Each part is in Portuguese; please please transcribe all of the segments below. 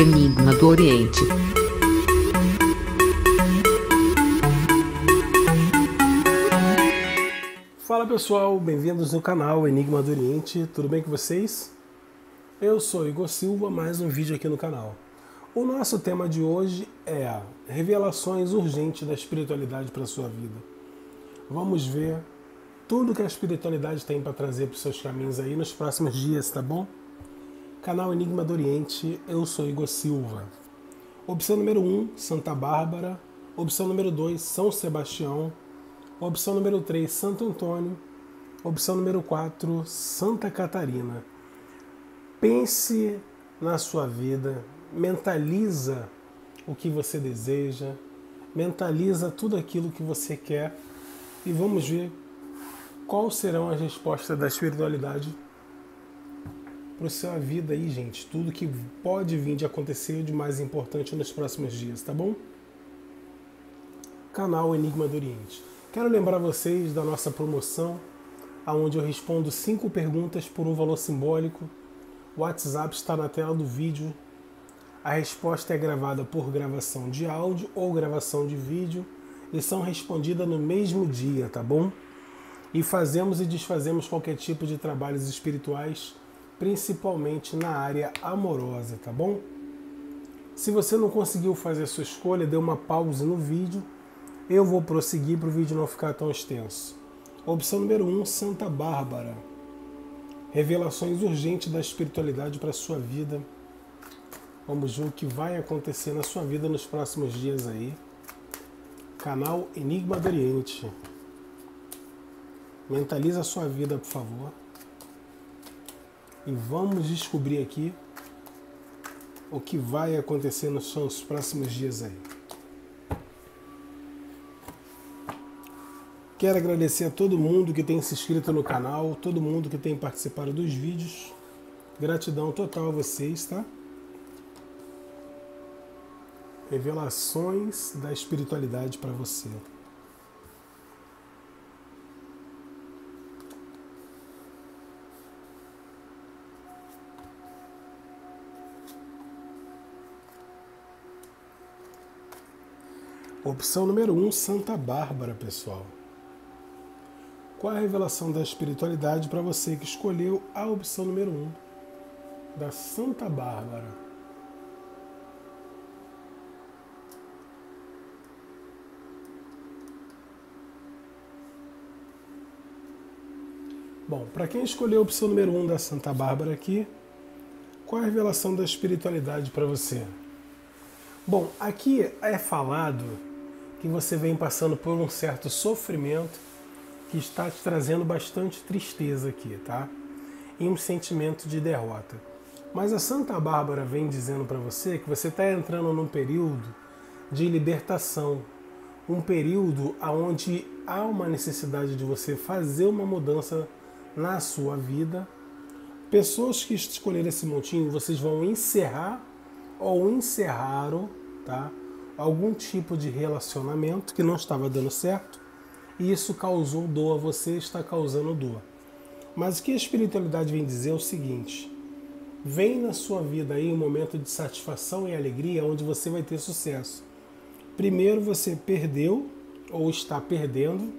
Enigma do Oriente. Fala pessoal, bem-vindos no canal Enigma do Oriente, tudo bem com vocês? Eu sou Igor Silva, mais um vídeo aqui no canal. O nosso tema de hoje é revelações urgentes da espiritualidade para a sua vida. Vamos ver tudo que a espiritualidade tem para trazer para os seus caminhos aí nos próximos dias, tá bom? Canal Enigma do Oriente, eu sou Igor Silva. Opção número 1, Santa Bárbara. Opção número 2, São Sebastião. Opção número 3, Santo Antônio. Opção número 4, Santa Catarina. Pense na sua vida, mentaliza o que você deseja, mentaliza tudo aquilo que você quer e vamos ver quais serão as respostas da espiritualidade para sua vida aí, gente. Tudo que pode vir de acontecer de mais importante nos próximos dias, tá bom? Canal Enigma do Oriente. Quero lembrar vocês da nossa promoção, onde eu respondo 5 perguntas por um valor simbólico. O WhatsApp está na tela do vídeo. A resposta é gravada por gravação de áudio ou gravação de vídeo e são respondidas no mesmo dia, tá bom? E fazemos e desfazemos qualquer tipo de trabalhos espirituais, principalmente na área amorosa, tá bom? Se você não conseguiu fazer a sua escolha, dê uma pausa no vídeo. Eu vou prosseguir para o vídeo não ficar tão extenso. Opção número 1, Santa Bárbara. Revelações urgentes da espiritualidade para a sua vida. Vamos ver o que vai acontecer na sua vida nos próximos dias aí. Canal Enigma do Oriente. Mentaliza a sua vida, por favor. E vamos descobrir aqui o que vai acontecer nos seus próximos dias aí. Quero agradecer a todo mundo que tem se inscrito no canal, todo mundo que tem participado dos vídeos. Gratidão total a vocês, tá? Revelações da espiritualidade para você. Opção número 1, Santa Bárbara, pessoal. Qual a revelação da espiritualidade para você que escolheu a opção número 1 da Santa Bárbara? Bom, para quem escolheu a opção número 1 da Santa Bárbara aqui, qual a revelação da espiritualidade para você? Bom, aqui é falado que você vem passando por um certo sofrimento que está te trazendo bastante tristeza aqui, tá? E um sentimento de derrota. Mas a Santa Bárbara vem dizendo para você que você está entrando num período de libertação, um período onde há uma necessidade de você fazer uma mudança na sua vida. Pessoas que escolheram esse montinho, vocês vão encerrar ou encerraram, tá? Algum tipo de relacionamento que não estava dando certo, e isso causou dor a você, está causando dor. Mas o que a espiritualidade vem dizer é o seguinte: vem na sua vida aí um momento de satisfação e alegria onde você vai ter sucesso. Primeiro você perdeu ou está perdendo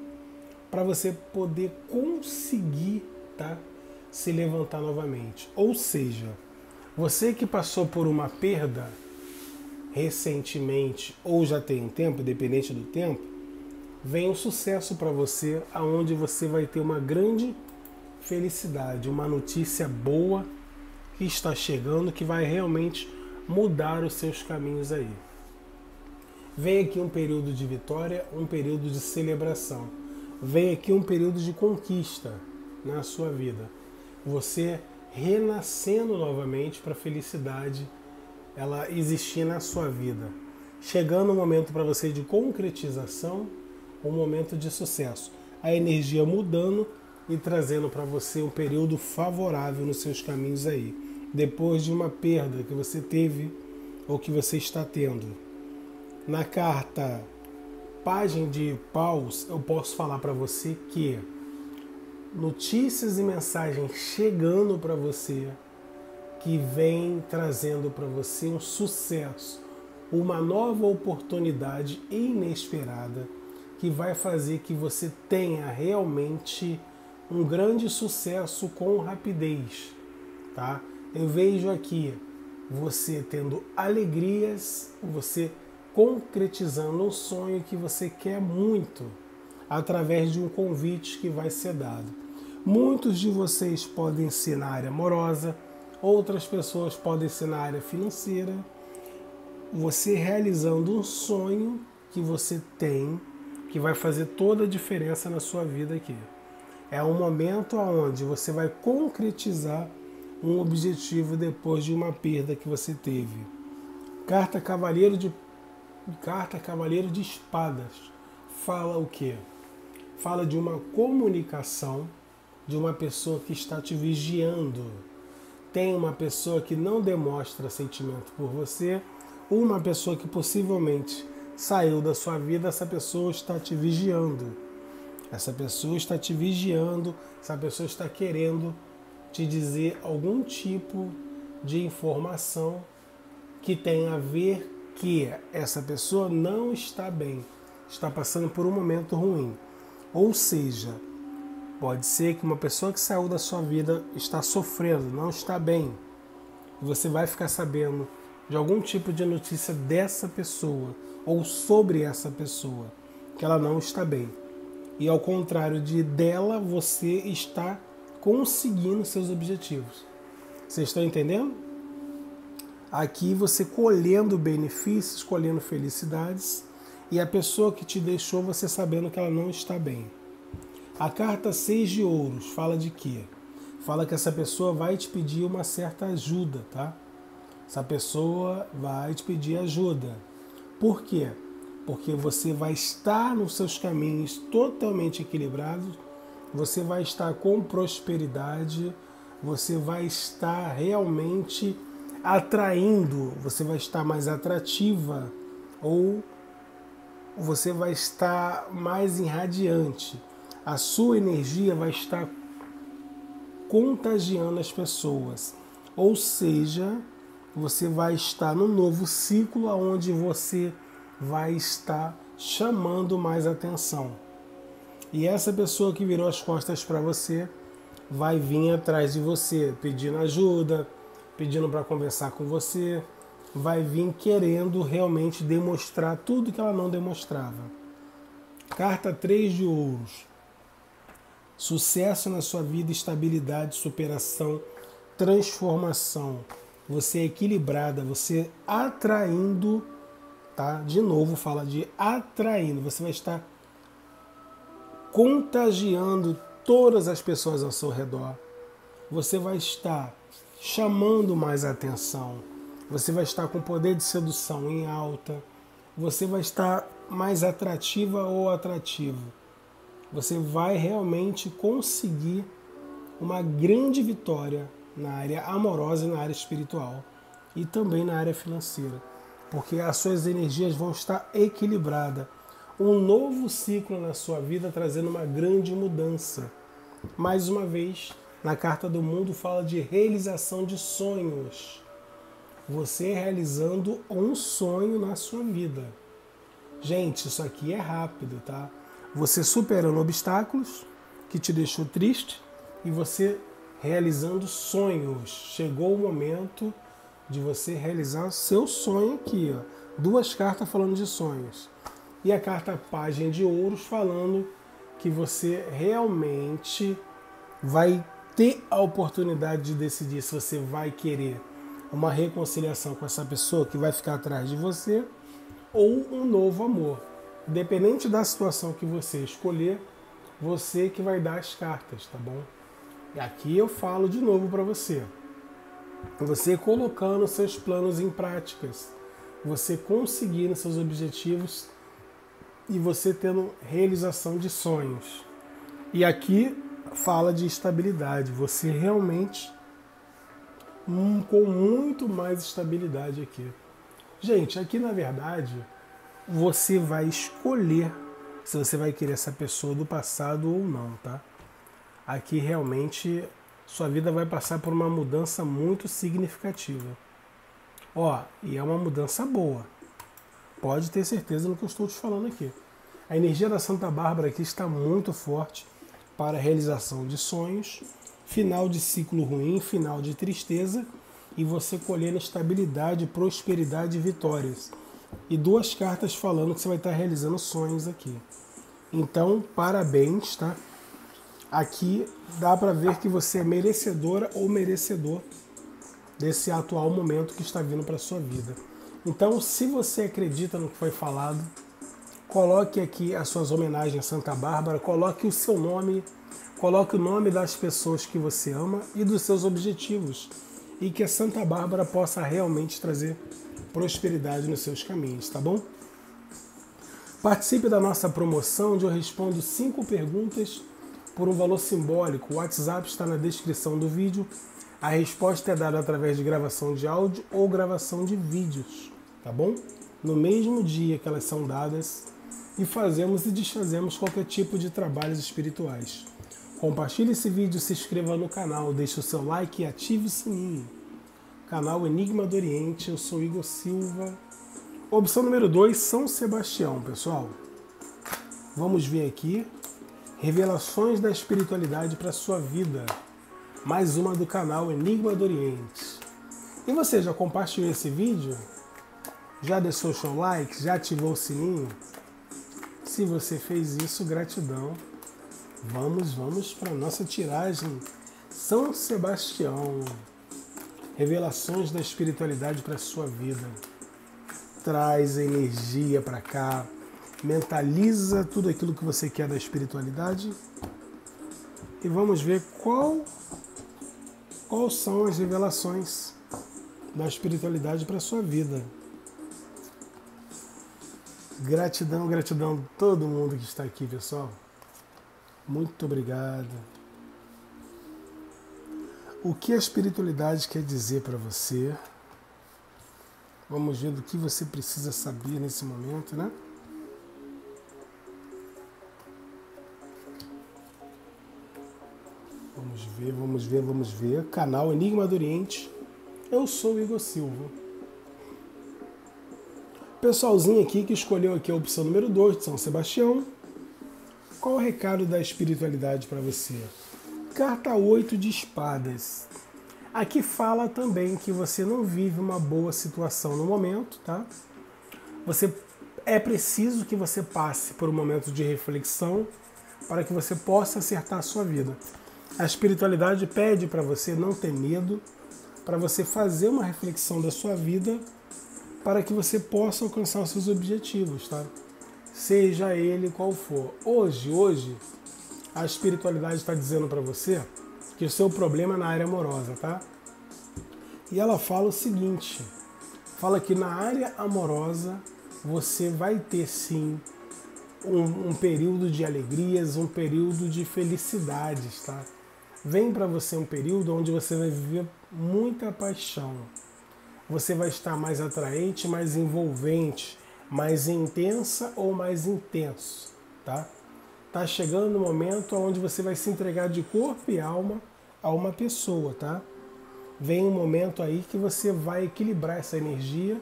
para você poder conseguir, tá, se levantar novamente. Ou seja, você que passou por uma perda recentemente ou já tem um tempo, dependente do tempo, vem um sucesso para você, aonde você vai ter uma grande felicidade, uma notícia boa que está chegando, que vai realmente mudar os seus caminhos aí. Vem aqui um período de vitória, um período de celebração. Vem aqui um período de conquista na sua vida. Você renascendo novamente para a felicidade ela existir na sua vida. Chegando o momento para você de concretização, um momento de sucesso, a energia mudando e trazendo para você um período favorável nos seus caminhos aí, depois de uma perda que você teve ou que você está tendo. Na carta Página de Paus, eu posso falar para você que notícias e mensagens chegando para você que vem trazendo para você um sucesso, uma nova oportunidade inesperada que vai fazer que você tenha realmente um grande sucesso com rapidez, tá? Eu vejo aqui você tendo alegrias, você concretizando um sonho que você quer muito, através de um convite que vai ser dado. Muitos de vocês podem ser na área amorosa, outras pessoas podem ser na área financeira. Você realizando um sonho que você tem, que vai fazer toda a diferença na sua vida aqui. É um momento onde você vai concretizar um objetivo depois de uma perda que você teve. Carta Cavaleiro de Espadas fala o quê? Fala de uma comunicação de uma pessoa que está te vigiando. Tem uma pessoa que não demonstra sentimento por você, uma pessoa que possivelmente saiu da sua vida, essa pessoa está te vigiando. Essa pessoa está te vigiando, essa pessoa está querendo te dizer algum tipo de informação que tem a ver que essa pessoa não está bem, está passando por um momento ruim. Ou seja, pode ser que uma pessoa que saiu da sua vida está sofrendo, não está bem. Você vai ficar sabendo de algum tipo de notícia dessa pessoa ou sobre essa pessoa, que ela não está bem. E ao contrário de dela, você está conseguindo seus objetivos. Vocês estão entendendo? Aqui você colhendo benefícios, colhendo felicidades, e a pessoa que te deixou, você sabendo que ela não está bem. A carta 6 de ouros fala de quê? Fala que essa pessoa vai te pedir uma certa ajuda, tá? Essa pessoa vai te pedir ajuda. Por quê? Porque você vai estar nos seus caminhos totalmente equilibrados, você vai estar com prosperidade, você vai estar realmente atraindo, você vai estar mais atrativa ou você vai estar mais irradiante. A sua energia vai estar contagiando as pessoas. Ou seja, você vai estar num novo ciclo onde você vai estar chamando mais atenção. E essa pessoa que virou as costas para você vai vir atrás de você pedindo ajuda, pedindo para conversar com você, vai vir querendo realmente demonstrar tudo que ela não demonstrava. Carta 3 de ouros. Sucesso na sua vida, estabilidade, superação, transformação. Você é equilibrada, você atraindo, tá? De novo fala de atraindo. Você vai estar contagiando todas as pessoas ao seu redor. Você vai estar chamando mais atenção. Você vai estar com poder de sedução em alta. Você vai estar mais atrativa ou atrativo. Você vai realmente conseguir uma grande vitória na área amorosa e na área espiritual e também na área financeira, porque as suas energias vão estar equilibradas. Um novo ciclo na sua vida trazendo uma grande mudança. Mais uma vez, na Carta do Mundo fala de realização de sonhos. Você realizando um sonho na sua vida. Gente, isso aqui é rápido, tá? Você superando obstáculos que te deixou triste e você realizando sonhos. Chegou o momento de você realizar seu sonho aqui, ó. Duas cartas falando de sonhos. E a carta Página de Ouros falando que você realmente vai ter a oportunidade de decidir se você vai querer uma reconciliação com essa pessoa que vai ficar atrás de você ou um novo amor. Independente da situação que você escolher, você que vai dar as cartas, tá bom? E aqui eu falo de novo para você. Você colocando seus planos em práticas, você conseguindo seus objetivos e você tendo realização de sonhos. E aqui fala de estabilidade, você realmente com muito mais estabilidade aqui. Gente, aqui na verdade você vai escolher se você vai querer essa pessoa do passado ou não, tá? Aqui realmente sua vida vai passar por uma mudança muito significativa. Ó, e é uma mudança boa. Pode ter certeza no que eu estou te falando aqui. A energia da Santa Bárbara aqui está muito forte para a realização de sonhos, final de ciclo ruim, final de tristeza, e você colhendo estabilidade, prosperidade e vitórias. E duas cartas falando que você vai estar realizando sonhos aqui. Então, parabéns, tá? Aqui dá para ver que você é merecedora ou merecedor desse atual momento que está vindo para a sua vida. Então, se você acredita no que foi falado, coloque aqui as suas homenagens a Santa Bárbara, coloque o seu nome, coloque o nome das pessoas que você ama e dos seus objetivos. E que a Santa Bárbara possa realmente trazer prosperidade nos seus caminhos, tá bom? Participe da nossa promoção, onde eu respondo 5 perguntas por um valor simbólico. O WhatsApp está na descrição do vídeo. A resposta é dada através de gravação de áudio ou gravação de vídeos, tá bom? No mesmo dia que elas são dadas, e fazemos e desfazemos qualquer tipo de trabalhos espirituais. Compartilhe esse vídeo, se inscreva no canal, deixe o seu like e ative o sininho. Canal Enigma do Oriente, eu sou Igor Silva. Opção número 2, São Sebastião, pessoal. Vamos ver aqui. Revelações da espiritualidade para a sua vida. Mais uma do canal Enigma do Oriente. E você já compartilhou esse vídeo? Já deixou seu like? Já ativou o sininho? Se você fez isso, gratidão. Vamos para a nossa tiragem. São Sebastião. Revelações da espiritualidade para a sua vida. Traz a energia para cá, mentaliza tudo aquilo que você quer da espiritualidade e vamos ver qual são as revelações da espiritualidade para a sua vida. Gratidão, gratidão a todo mundo que está aqui, pessoal. Muito obrigado. O que a espiritualidade quer dizer para você? Vamos ver do que você precisa saber nesse momento, né? Vamos ver. Canal Enigma do Oriente. Eu sou o Igor Silva. Pessoalzinho aqui que escolheu aqui a opção número 2 de São Sebastião. Qual o recado da espiritualidade para você? Carta 8 de espadas. Aqui fala também que você não vive uma boa situação no momento, tá? É preciso que você passe por um momento de reflexão para que você possa acertar a sua vida. A espiritualidade pede para você não ter medo, para você fazer uma reflexão da sua vida, para que você possa alcançar os seus objetivos, tá? Seja ele qual for. Hoje, a espiritualidade está dizendo para você que o seu problema é na área amorosa, tá? E ela fala o seguinte, fala que na área amorosa você vai ter sim um período de alegrias, um período de felicidades, tá? Vem para você um período onde você vai viver muita paixão. Você vai estar mais atraente, mais envolvente, mais intensa ou mais intenso, tá? Tá chegando o momento onde você vai se entregar de corpo e alma a uma pessoa, tá? Vem um momento aí que você vai equilibrar essa energia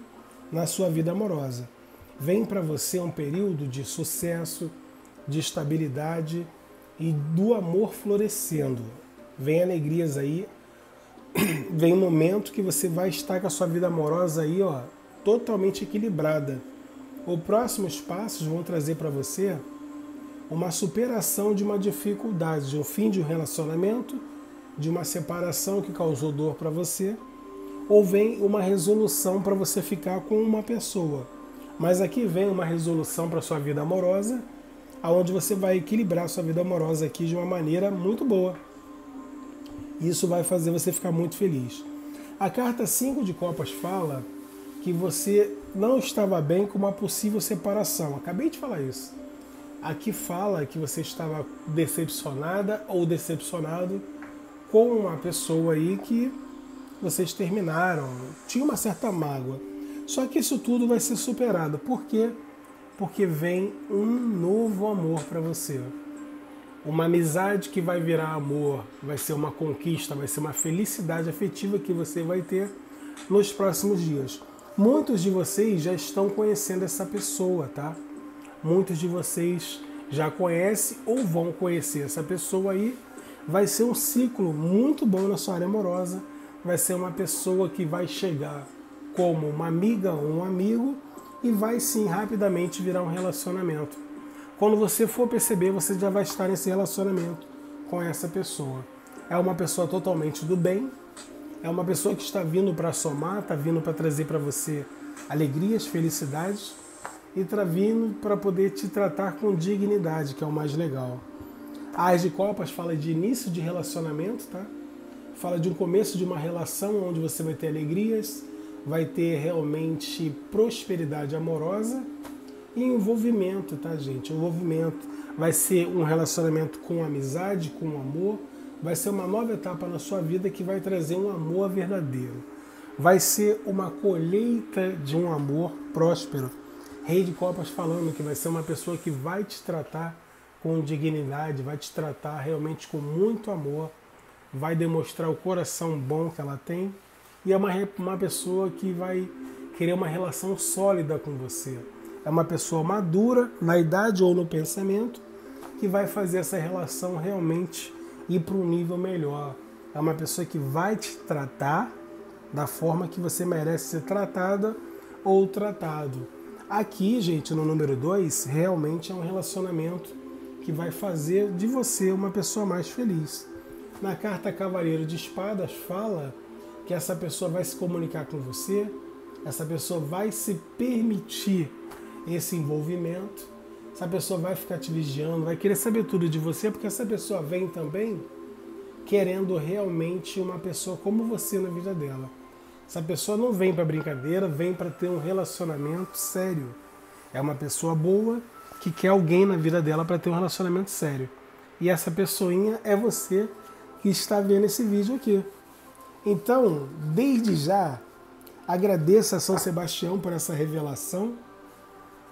na sua vida amorosa. Vem para você um período de sucesso, de estabilidade e do amor florescendo. Vem alegrias aí, vem um momento que você vai estar com a sua vida amorosa aí, ó, totalmente equilibrada. Os próximos passos vão trazer para você uma superação de uma dificuldade, de um fim de um relacionamento, de uma separação que causou dor para você, ou vem uma resolução para você ficar com uma pessoa. Mas aqui vem uma resolução para sua vida amorosa, aonde você vai equilibrar sua vida amorosa aqui de uma maneira muito boa. Isso vai fazer você ficar muito feliz. A carta 5 de Copas fala que você não estava bem com uma possível separação. Acabei de falar isso. Aqui fala que você estava decepcionada ou decepcionado com uma pessoa aí que vocês terminaram. Tinha uma certa mágoa. Só que isso tudo vai ser superado. Por quê? Porque vem um novo amor para você. Uma amizade que vai virar amor, vai ser uma conquista, vai ser uma felicidade afetiva que você vai ter nos próximos dias. Muitos de vocês já estão conhecendo essa pessoa, tá? Muitos de vocês já conhecem ou vão conhecer essa pessoa aí. Vai ser um ciclo muito bom na sua área amorosa. Vai ser uma pessoa que vai chegar como uma amiga ou um amigo e vai sim rapidamente virar um relacionamento. Quando você for perceber, você já vai estar nesse relacionamento com essa pessoa. É uma pessoa totalmente do bem, é uma pessoa que está vindo para somar, está vindo para trazer para você alegrias, felicidades e está vindo para poder te tratar com dignidade, que é o mais legal. A As de Copas fala de início de relacionamento, tá? Fala de um começo de uma relação onde você vai ter alegrias, vai ter realmente prosperidade amorosa e envolvimento, tá, gente? Envolvimento. Vai ser um relacionamento com amizade, com amor. Vai ser uma nova etapa na sua vida que vai trazer um amor verdadeiro. Vai ser uma colheita de um amor próspero. Rei de Copas falando que vai ser uma pessoa que vai te tratar com dignidade, vai te tratar realmente com muito amor, vai demonstrar o coração bom que ela tem e é uma pessoa que vai querer uma relação sólida com você. É uma pessoa madura, na idade ou no pensamento, que vai fazer essa relação realmente ir para um nível melhor. É uma pessoa que vai te tratar da forma que você merece ser tratada ou tratado. Aqui, gente, no número 2, realmente é um relacionamento que vai fazer de você uma pessoa mais feliz. Na carta Cavaleiro de Espadas fala que essa pessoa vai se comunicar com você, essa pessoa vai se permitir esse envolvimento, essa pessoa vai ficar te vigiando, vai querer saber tudo de você, porque essa pessoa vem também querendo realmente uma pessoa como você na vida dela. Essa pessoa não vem para brincadeira, vem para ter um relacionamento sério. É uma pessoa boa que quer alguém na vida dela para ter um relacionamento sério. E essa pessoinha é você que está vendo esse vídeo aqui. Então, desde já, agradeço a São Sebastião por essa revelação,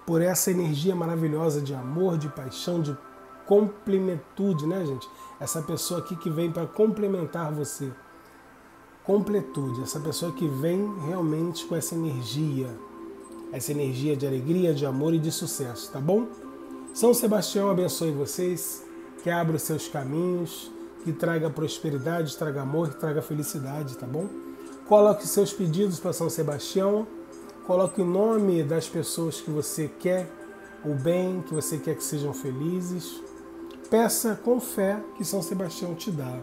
por essa energia maravilhosa de amor, de paixão, de completude, né, gente? Essa pessoa aqui que vem para complementar você. Completude, essa pessoa que vem realmente com essa energia de alegria, de amor e de sucesso, tá bom? São Sebastião abençoe vocês, que abra os seus caminhos, que traga prosperidade, traga amor, que traga felicidade, tá bom? Coloque seus pedidos para São Sebastião, coloque o nome das pessoas que você quer o bem, que você quer que sejam felizes. Peça com fé que São Sebastião te dá.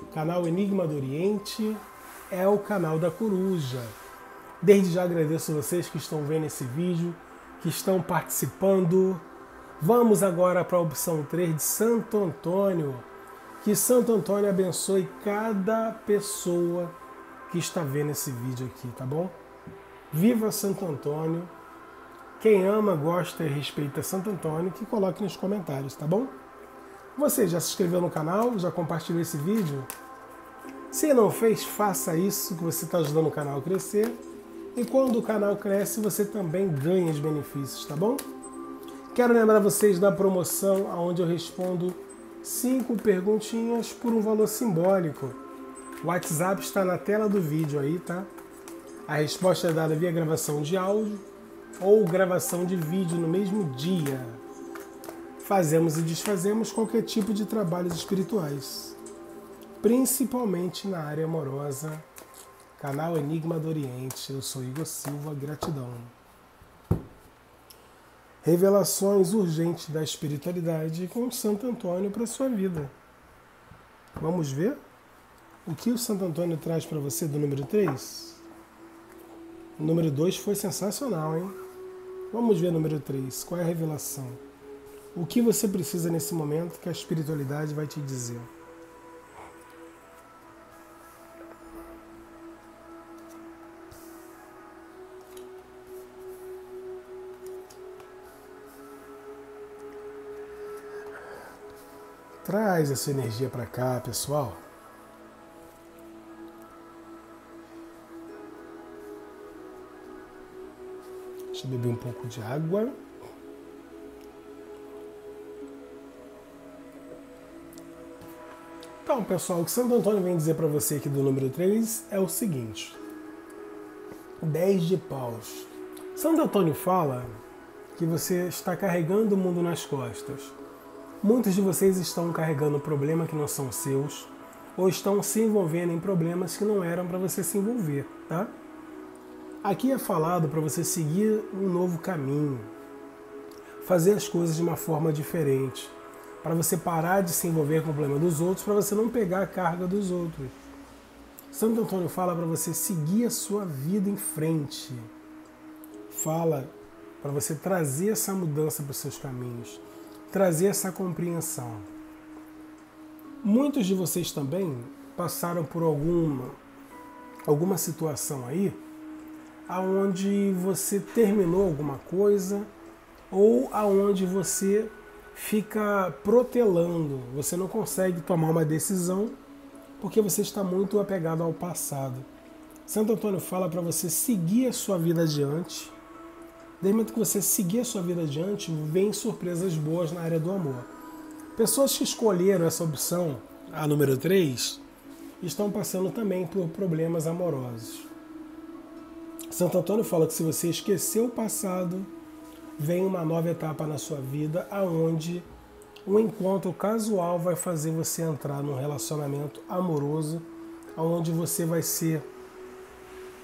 O canal Enigma do Oriente é o canal da coruja. Desde já agradeço a vocês que estão vendo esse vídeo, que estão participando. Vamos agora para a opção 3 de Santo Antônio. Que Santo Antônio abençoe cada pessoa que está vendo esse vídeo aqui, tá bom? Viva Santo Antônio, quem ama, gosta e respeita Santo Antônio, que coloque nos comentários, tá bom? Você já se inscreveu no canal? Já compartilhou esse vídeo? Se não fez, faça isso, que você está ajudando o canal a crescer. E quando o canal cresce, você também ganha os benefícios, tá bom? Quero lembrar vocês da promoção, onde eu respondo 5 perguntinhas por um valor simbólico. O WhatsApp está na tela do vídeo aí, tá? A resposta é dada via gravação de áudio ou gravação de vídeo no mesmo dia. Fazemos e desfazemos qualquer tipo de trabalhos espirituais, principalmente na área amorosa. Canal Enigma do Oriente. Eu sou Igor Silva, gratidão. Revelações urgentes da espiritualidade com Santo Antônio para sua vida. Vamos ver o que o Santo Antônio traz para você do número 3? O número 2 foi sensacional, hein? Vamos ver o número 3. Qual é a revelação? O que você precisa nesse momento que a espiritualidade vai te dizer? Traz essa energia para cá, pessoal. Deixa eu beber um pouco de água. Então, pessoal, o que Santo Antônio vem dizer para você aqui do número 3 é o seguinte. 10 de paus. Santo Antônio fala que você está carregando o mundo nas costas. Muitos de vocês estão carregando problemas que não são seus ou estão se envolvendo em problemas que não eram para você se envolver, tá? Aqui é falado para você seguir um novo caminho, fazer as coisas de uma forma diferente, para você parar de se envolver com o problema dos outros, para você não pegar a carga dos outros. Santo Antônio fala para você seguir a sua vida em frente, fala para você trazer essa mudança para os seus caminhos, trazer essa compreensão. Muitos de vocês também passaram por alguma situação aí, aonde você terminou alguma coisa ou aonde você fica protelando, você não consegue tomar uma decisão porque você está muito apegado ao passado. Santo Antônio fala para você seguir a sua vida adiante. Desde o momento que você seguir a sua vida adiante, vem surpresas boas na área do amor. Pessoas que escolheram essa opção, a número 3, estão passando também por problemas amorosos. Santo Antônio fala que se você esquecer o passado, vem uma nova etapa na sua vida, aonde um encontro casual vai fazer você entrar num relacionamento amoroso, aonde você vai ser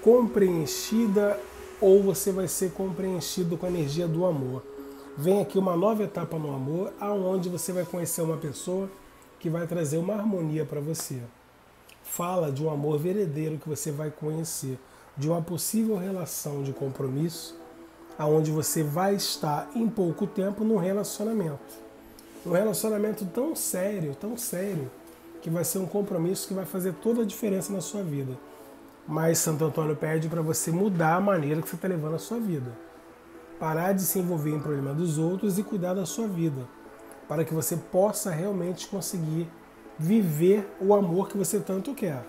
compreendida ou você vai ser compreendido com a energia do amor. Vem aqui uma nova etapa no amor, aonde você vai conhecer uma pessoa que vai trazer uma harmonia para você. Fala de um amor verdadeiro que você vai conhecer, de uma possível relação de compromisso, aonde você vai estar em pouco tempo num relacionamento. Um relacionamento tão sério, que vai ser um compromisso que vai fazer toda a diferença na sua vida. Mas Santo Antônio pede para você mudar a maneira que você está levando a sua vida. Parar de se envolver em problema dos outros e cuidar da sua vida. Para que você possa realmente conseguir viver o amor que você tanto quer.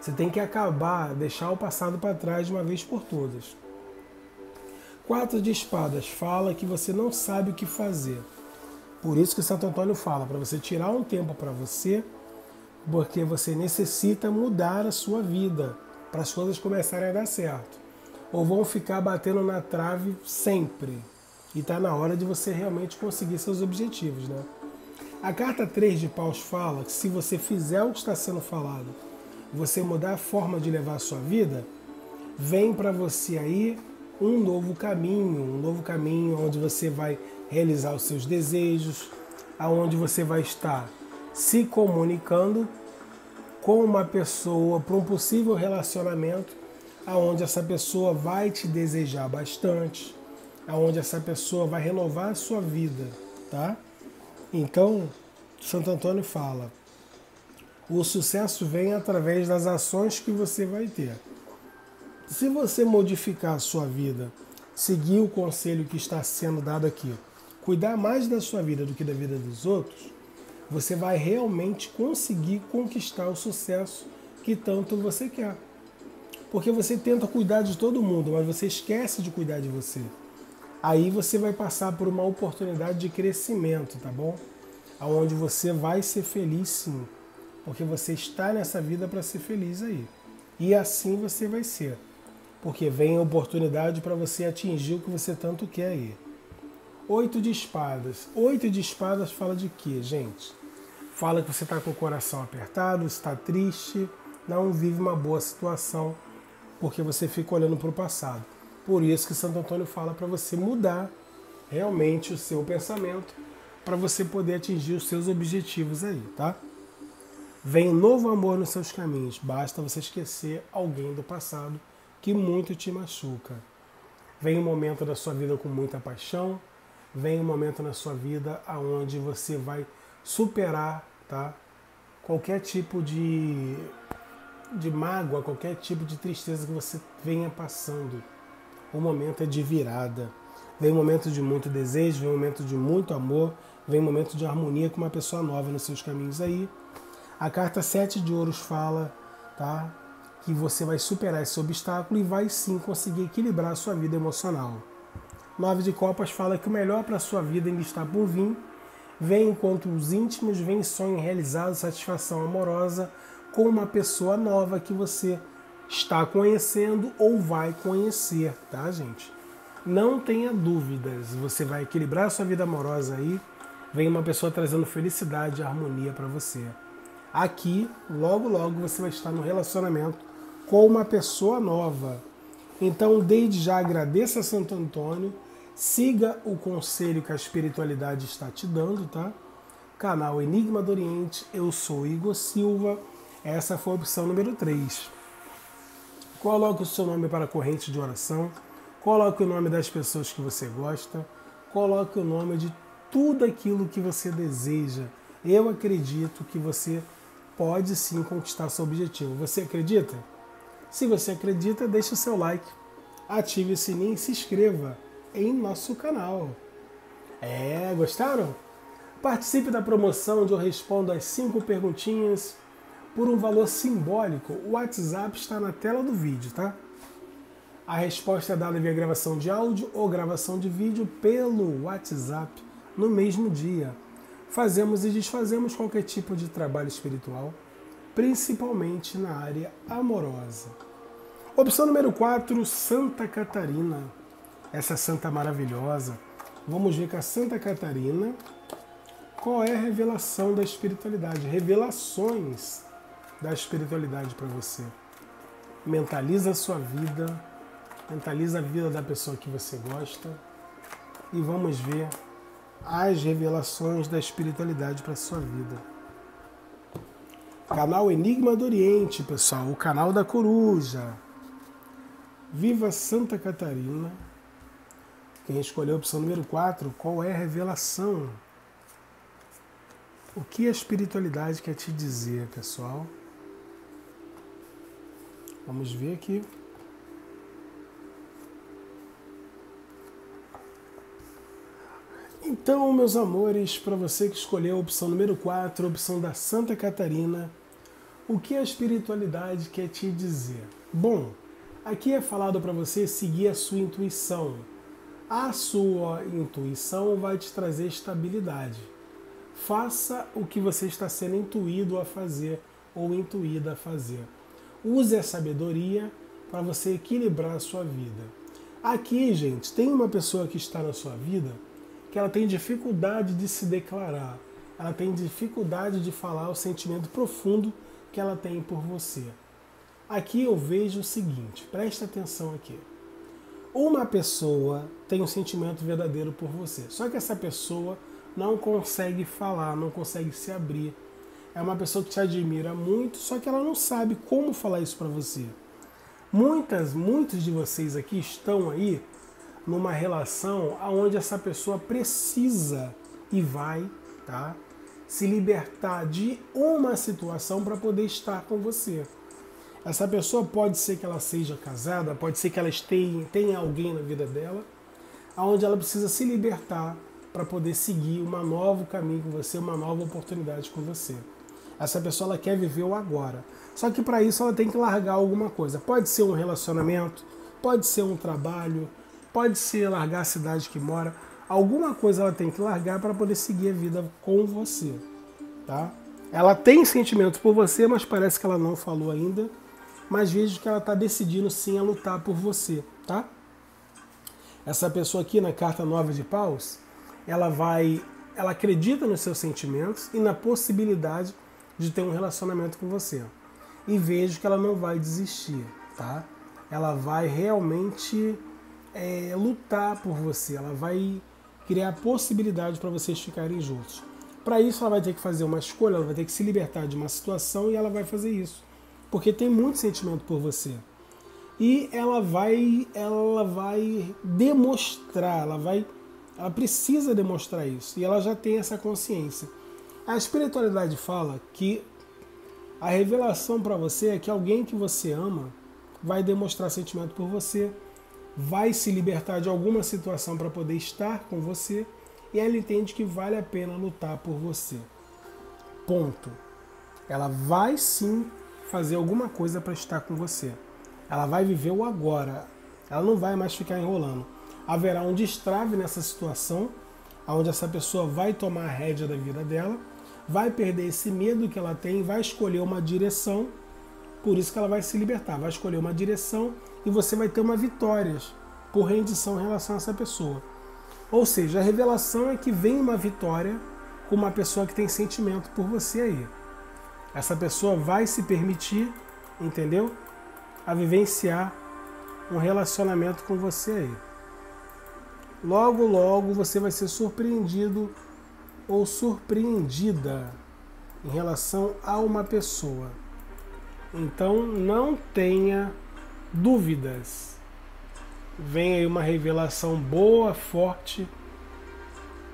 Você tem que acabar, deixar o passado para trás de uma vez por todas. 4 de espadas fala que você não sabe o que fazer. Por isso que Santo Antônio fala para você tirar um tempo para você, porque você necessita mudar a sua vida para as coisas começarem a dar certo, ou vão ficar batendo na trave sempre, e está na hora de você realmente conseguir seus objetivos, né? A carta 3 de paus fala que se você fizer o que está sendo falado, você mudar a forma de levar a sua vida, vem para você aí um novo caminho onde você vai realizar os seus desejos, aonde você vai estar se comunicando com uma pessoa para um possível relacionamento, aonde essa pessoa vai te desejar bastante, aonde essa pessoa vai renovar a sua vida, tá? Então, Santo Antônio fala, o sucesso vem através das ações que você vai ter. Se você modificar a sua vida, seguir o conselho que está sendo dado aqui, cuidar mais da sua vida do que da vida dos outros, você vai realmente conseguir conquistar o sucesso que tanto você quer. Porque você tenta cuidar de todo mundo, mas você esquece de cuidar de você. Aí você vai passar por uma oportunidade de crescimento, tá bom? Aonde você vai ser feliz sim, porque você está nessa vida para ser feliz aí. E assim você vai ser, porque vem a oportunidade para você atingir o que você tanto quer aí. 8 de espadas. 8 de espadas fala de quê, gente? Fala que você está com o coração apertado, está triste, não vive uma boa situação, porque você fica olhando para o passado. Por isso que Santo Antônio fala para você mudar realmente o seu pensamento, para você poder atingir os seus objetivos aí, tá? Vem novo amor nos seus caminhos, basta você esquecer alguém do passado que muito te machuca. Vem um momento da sua vida com muita paixão, vem um momento na sua vida onde você vai superar, tá? Qualquer tipo de mágoa, qualquer tipo de tristeza que você venha passando. O momento é de virada. Vem um momento de muito desejo, vem um momento de muito amor, vem um momento de harmonia com uma pessoa nova nos seus caminhos aí. A carta 7 de ouros fala, tá, que você vai superar esse obstáculo e vai sim conseguir equilibrar a sua vida emocional. 9 de copas fala que o melhor para a sua vida ainda está por vir vem enquanto os íntimos vêm sonho realizado, satisfação amorosa com uma pessoa nova que você está conhecendo ou vai conhecer, tá, gente? Não tenha dúvidas, você vai equilibrar a sua vida amorosa aí, vem uma pessoa trazendo felicidade e harmonia para você. Aqui, logo logo, você vai estar no relacionamento com uma pessoa nova. Então, desde já, agradeça a Santo Antônio, siga o conselho que a espiritualidade está te dando, tá? Canal Enigma do Oriente, eu sou Igor Silva, essa foi a opção número 3. Coloque o seu nome para a corrente de oração, coloque o nome das pessoas que você gosta, coloque o nome de tudo aquilo que você deseja. Eu acredito que você pode sim conquistar seu objetivo. Você acredita? Se você acredita, deixe o seu like, ative o sininho e se inscreva em nosso canal. É, gostaram? Participe da promoção onde eu respondo as 5 perguntinhas por um valor simbólico. O WhatsApp está na tela do vídeo, tá? A resposta é dada via gravação de áudio ou gravação de vídeo pelo WhatsApp no mesmo dia. Fazemos e desfazemos qualquer tipo de trabalho espiritual, principalmente na área amorosa. Opção número 4, Santa Catarina. Essa santa maravilhosa. Vamos ver com a Santa Catarina qual é a revelação da espiritualidade, revelações da espiritualidade para você. Mentaliza a sua vida, mentaliza a vida da pessoa que você gosta e vamos ver as revelações da espiritualidade para sua vida. Canal Enigma do Oriente, pessoal, o canal da coruja. Viva Santa Catarina. Quem escolheu a opção número 4, qual é a revelação? O que a espiritualidade quer te dizer, pessoal? Vamos ver aqui. Então, meus amores, para você que escolheu a opção número 4, a opção da Santa Catarina, o que a espiritualidade quer te dizer? Bom, aqui é falado para você seguir a sua intuição. A sua intuição vai te trazer estabilidade. Faça o que você está sendo intuído a fazer ou intuída a fazer. Use a sabedoria para você equilibrar a sua vida. Aqui, gente, tem uma pessoa que está na sua vida que ela tem dificuldade de se declarar, ela tem dificuldade de falar o sentimento profundo que ela tem por você. Aqui eu vejo o seguinte, presta atenção aqui. Uma pessoa tem um sentimento verdadeiro por você, só que essa pessoa não consegue falar, não consegue se abrir. É uma pessoa que te admira muito, só que ela não sabe como falar isso para você. Muitos de vocês aqui estão aí numa relação onde essa pessoa precisa e vai, tá, se libertar de uma situação para poder estar com você. Essa pessoa pode ser que ela seja casada, pode ser que ela tenha alguém na vida dela, onde ela precisa se libertar para poder seguir um novo caminho com você, uma nova oportunidade com você. Essa pessoa ela quer viver o agora. Só que para isso ela tem que largar alguma coisa. Pode ser um relacionamento, pode ser um trabalho, pode ser largar a cidade que mora. Alguma coisa ela tem que largar para poder seguir a vida com você, tá? Ela tem sentimentos por você, mas parece que ela não falou ainda. Mas vejo que ela está decidindo sim a lutar por você, tá? Essa pessoa aqui na carta 9 de paus, ela acredita nos seus sentimentos e na possibilidade de ter um relacionamento com você. E vejo que ela não vai desistir, tá? Ela vai realmente lutar por você, ela vai criar a possibilidade para vocês ficarem juntos. Para isso ela vai ter que fazer uma escolha, ela vai ter que se libertar de uma situação e ela vai fazer isso, porque tem muito sentimento por você. E ela vai demonstrar, ela precisa demonstrar isso, e ela já tem essa consciência. A espiritualidade fala que a revelação para você é que alguém que você ama vai demonstrar sentimento por você, vai se libertar de alguma situação para poder estar com você e ela entende que vale a pena lutar por você. Ponto. Ela vai sim fazer alguma coisa para estar com você. Ela vai viver o agora. Ela não vai mais ficar enrolando. Haverá um destrave nessa situação onde essa pessoa vai tomar a rédea da vida dela, vai perder esse medo que ela tem, vai escolher uma direção, por isso que ela vai se libertar, vai escolher uma direção e você vai ter uma vitória por rendição em relação a essa pessoa. Ou seja, a revelação é que vem uma vitória com uma pessoa que tem sentimento por você aí. Essa pessoa vai se permitir, entendeu? A vivenciar um relacionamento com você aí. Logo, logo você vai ser surpreendido ou surpreendida em relação a uma pessoa. Então não tenha dúvidas. Vem aí uma revelação boa, forte,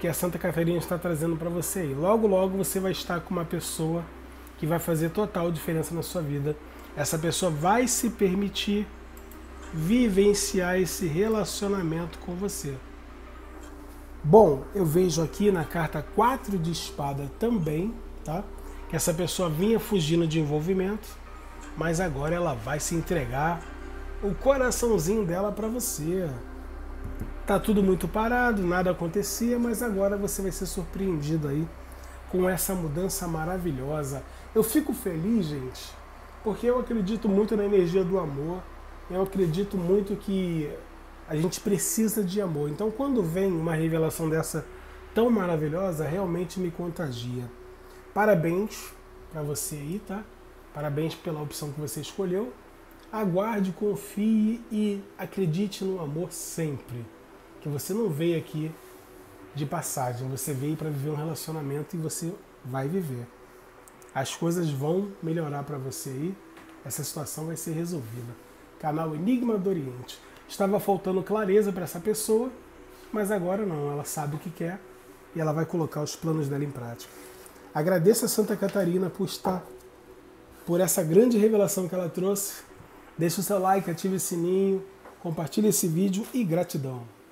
que a Santa Catarina está trazendo para você aí. Logo, logo você vai estar com uma pessoa que vai fazer total diferença na sua vida. Essa pessoa vai se permitir vivenciar esse relacionamento com você. Bom, eu vejo aqui na carta 4 de espada também, tá? Que essa pessoa vinha fugindo de envolvimento, mas agora ela vai se entregar o coraçãozinho dela para você. Tá tudo muito parado, nada acontecia, mas agora você vai ser surpreendido aí com essa mudança maravilhosa. Eu fico feliz, gente, porque eu acredito muito na energia do amor, eu acredito muito que a gente precisa de amor. Então quando vem uma revelação dessa tão maravilhosa, realmente me contagia. Parabéns para você aí, tá? Parabéns pela opção que você escolheu. Aguarde, confie e acredite no amor sempre. Que você não veio aqui de passagem, você veio para viver um relacionamento e você vai viver. As coisas vão melhorar para você aí, essa situação vai ser resolvida. Canal Enigma do Oriente. Estava faltando clareza para essa pessoa, mas agora não, ela sabe o que quer e ela vai colocar os planos dela em prática. Agradeço a Santa Catarina por essa grande revelação que ela trouxe. Deixe o seu like, ative o sininho, compartilhe esse vídeo e gratidão.